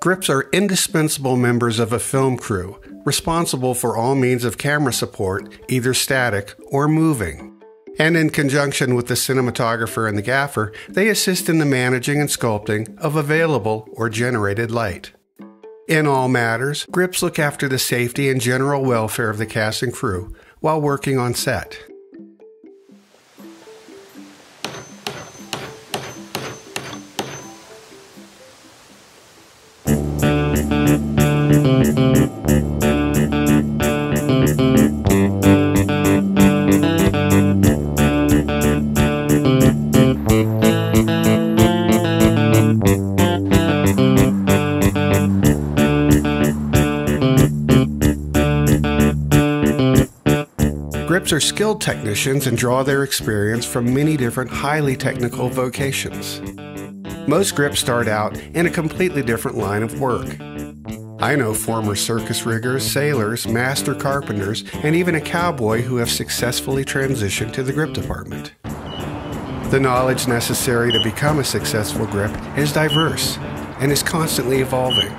Grips are indispensable members of a film crew, responsible for all means of camera support, either static or moving. And in conjunction with the cinematographer and the gaffer, they assist in the managing and sculpting of available or generated light. In all matters, grips look after the safety and general welfare of the cast and crew while working on set. Grips are skilled technicians and draw their experience from many different highly technical vocations. Most grips start out in a completely different line of work. I know former circus riggers, sailors, master carpenters, and even a cowboy who have successfully transitioned to the grip department. The knowledge necessary to become a successful grip is diverse and is constantly evolving.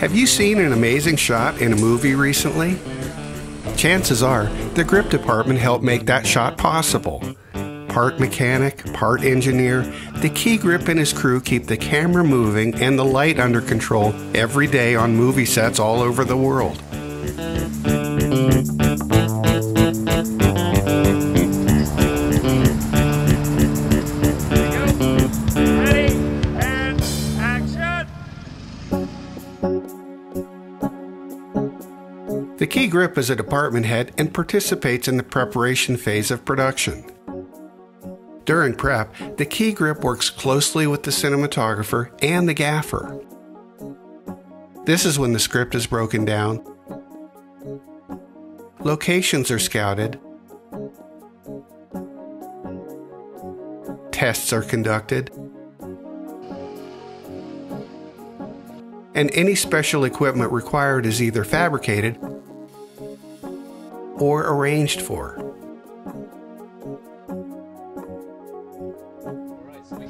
Have you seen an amazing shot in a movie recently? Chances are the grip department helped make that shot possible. Part mechanic, part engineer, the key grip and his crew keep the camera moving and the light under control every day on movie sets all over the world. Ready, and action! The key grip is a department head and participates in the preparation phase of production. During prep, the key grip works closely with the cinematographer and the gaffer. This is when the script is broken down, locations are scouted, tests are conducted, and any special equipment required is either fabricated or arranged for.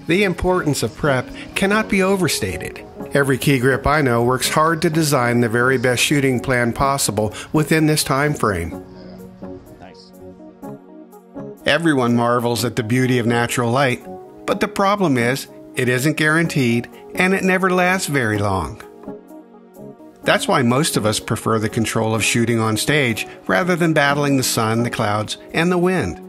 The importance of prep cannot be overstated. Every key grip I know works hard to design the very best shooting plan possible within this time frame. Nice. Everyone marvels at the beauty of natural light, but the problem is it isn't guaranteed and it never lasts very long. That's why most of us prefer the control of shooting on stage rather than battling the sun, the clouds, and the wind.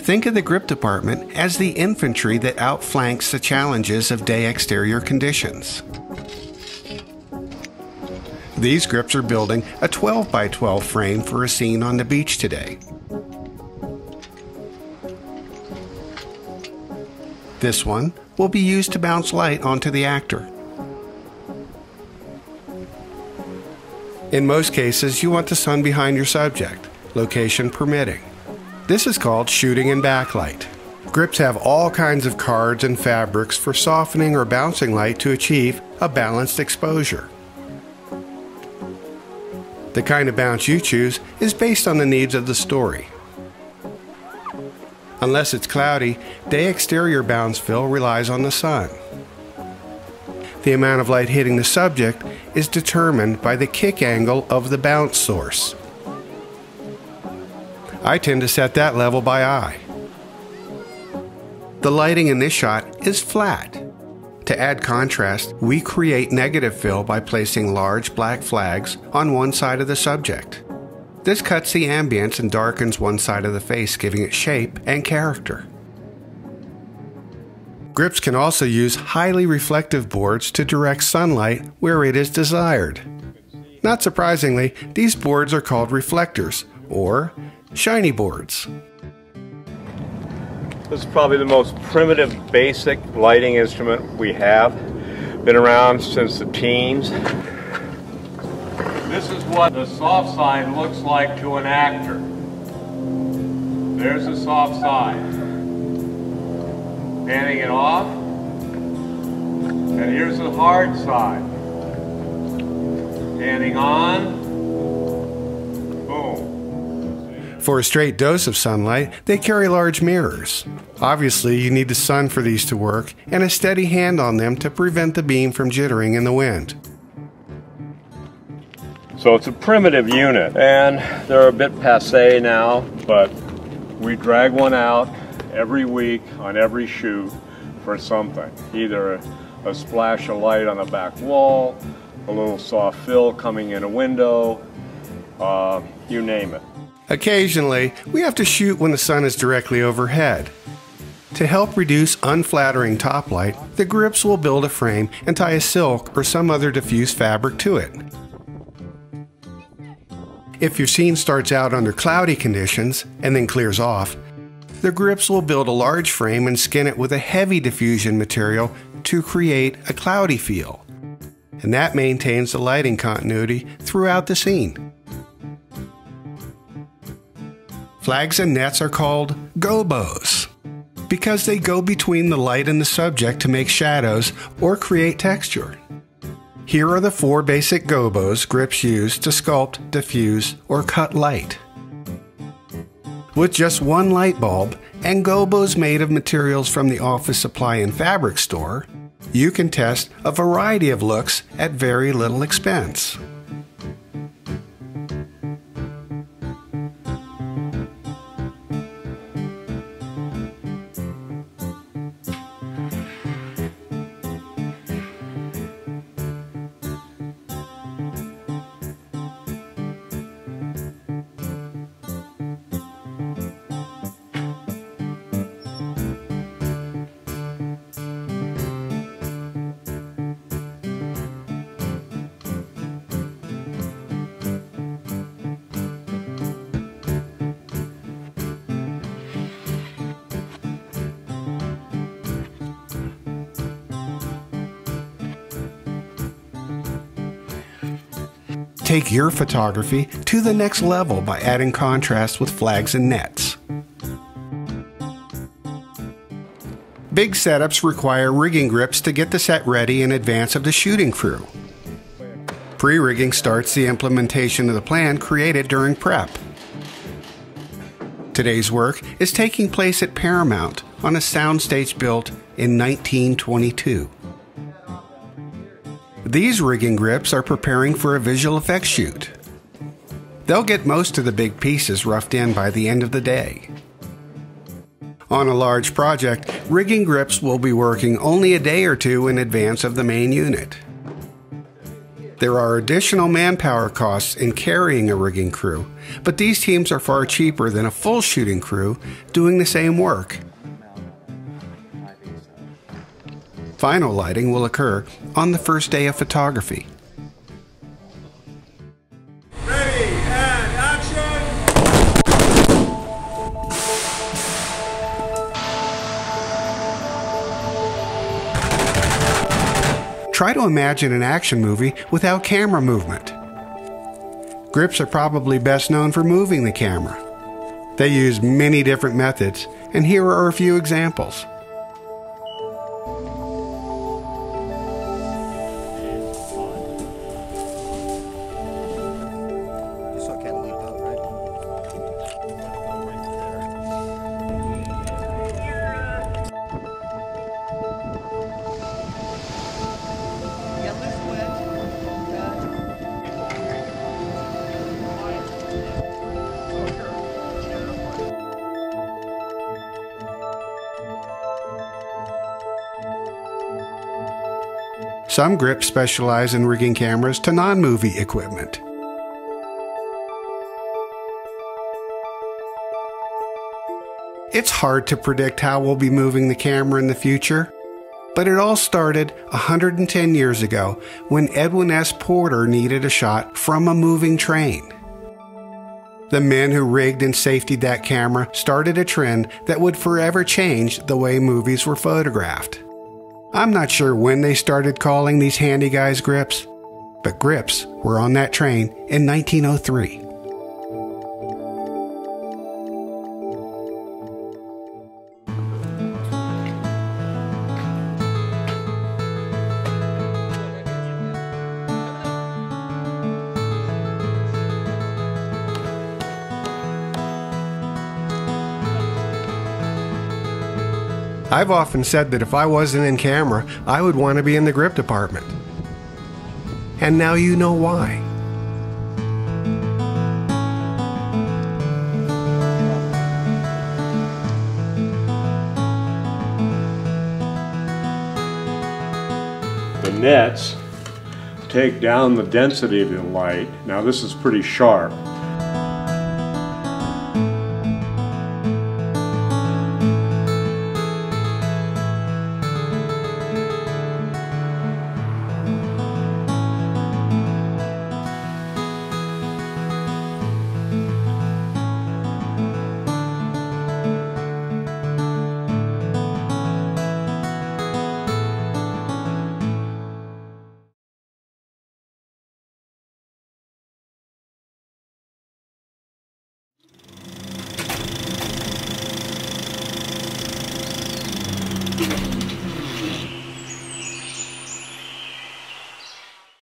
Think of the grip department as the infantry that outflanks the challenges of day exterior conditions. These grips are building a 12 by 12 frame for a scene on the beach today. This one will be used to bounce light onto the actor. In most cases, you want the sun behind your subject, location permitting. This is called shooting in backlight. Grips have all kinds of cards and fabrics for softening or bouncing light to achieve a balanced exposure. The kind of bounce you choose is based on the needs of the story. Unless it's cloudy, day exterior bounce fill relies on the sun. The amount of light hitting the subject is determined by the kick angle of the bounce source. I tend to set that level by eye. The lighting in this shot is flat. To add contrast, we create negative fill by placing large black flags on one side of the subject. This cuts the ambience and darkens one side of the face, giving it shape and character. Grips can also use highly reflective boards to direct sunlight where it is desired. Not surprisingly, these boards are called reflectors, or shiny boards. This is probably the most primitive basic lighting instrument we have. Been around since the teens. This is what the soft side looks like to an actor. There's the soft side. Panning it off. And here's the hard side. Panning on. Boom. For a straight dose of sunlight, they carry large mirrors. Obviously, you need the sun for these to work, and a steady hand on them to prevent the beam from jittering in the wind. So it's a primitive unit, and they're a bit passe now, but we drag one out every week on every shoot for something. Either a splash of light on the back wall, a little soft fill coming in a window, you name it. Occasionally, we have to shoot when the sun is directly overhead. To help reduce unflattering top light, the grips will build a frame and tie a silk or some other diffuse fabric to it. If your scene starts out under cloudy conditions and then clears off, the grips will build a large frame and skin it with a heavy diffusion material to create a cloudy feel. And that maintains the lighting continuity throughout the scene. Flags and nets are called gobos because they go between the light and the subject to make shadows or create texture. Here are the four basic gobos grips use to sculpt, diffuse, or cut light. With just one light bulb and gobos made of materials from the office supply and fabric store, you can test a variety of looks at very little expense. Take your photography to the next level by adding contrast with flags and nets. Big setups require rigging grips to get the set ready in advance of the shooting crew. Pre-rigging starts the implementation of the plan created during prep. Today's work is taking place at Paramount on a soundstage built in 1922. These rigging grips are preparing for a visual effects shoot. They'll get most of the big pieces roughed in by the end of the day. On a large project, rigging grips will be working only a day or two in advance of the main unit. There are additional manpower costs in carrying a rigging crew, but these teams are far cheaper than a full shooting crew doing the same work. Final lighting will occur on the first day of photography. Ready and action! Try to imagine an action movie without camera movement. Grips are probably best known for moving the camera. They use many different methods, and here are a few examples. Some grips specialize in rigging cameras to non-movie equipment. It's hard to predict how we'll be moving the camera in the future, but it all started 110 years ago when Edwin S. Porter needed a shot from a moving train. The men who rigged and safetied that camera started a trend that would forever change the way movies were photographed. I'm not sure when they started calling these handy guys grips, but grips were on that train in 1903. I've often said that if I wasn't in camera, I would want to be in the grip department. And now you know why. The nets take down the density of the light. Now this is pretty sharp.